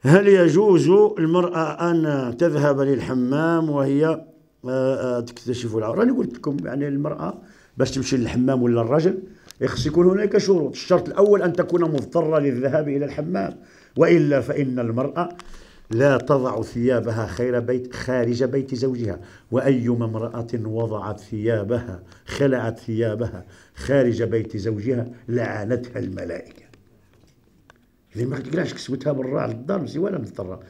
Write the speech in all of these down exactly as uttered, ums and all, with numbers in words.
هل يجوز المرأة أن تذهب للحمام وهي تكتشف العورة؟ أنا قلت لكم يعني المرأة باش تمشي للحمام ولا الرجل يخص يكون هناك شروط. الشرط الأول أن تكون مضطرة للذهاب إلى الحمام، وإلا فإن المرأة لا تضع ثيابها خير بيت خارج بيت زوجها، وأيما امرأة وضعت ثيابها خلعت ثيابها خارج بيت زوجها لعنتها الملائكة. إذا ما تقلعش كسوتها برا على الدار ولا مضطرة،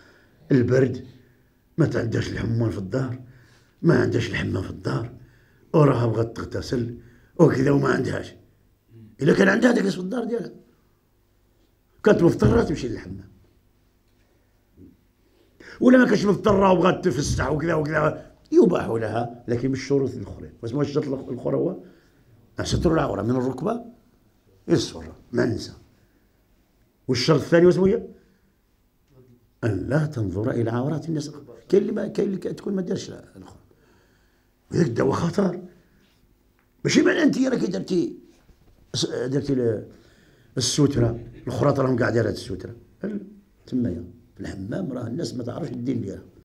البرد، ما عندهاش الحمام في الدار، ما عندهاش الحمام في الدار، وراها بغات تغتسل وكذا وما عندهاش. إذا كان عندها تجلس في الدار ديالها، كانت مضطرة تمشي للحمام. ولا ما كانتش مضطرة وبغات تفسح وكذا وكذا يباح لها، لكن بالشروط الأخرين. واسمها الشرط الأخرى هو ستر العورة من الركبة إلى السرة، ما ننسى. والشرط الثاني واسمو هي؟ أن لا تنظر إلى عورات الناس. كاين اللي ما كاين اللي تكون ما دارش الأخرى. هذاك الدواء خطر. ماشي معنى أنت راكي درتي درتي السترة، الأخرى راهم كاع دايرات السترة. تمايا في الحمام راه الناس ما تعرفش الدين ديالها.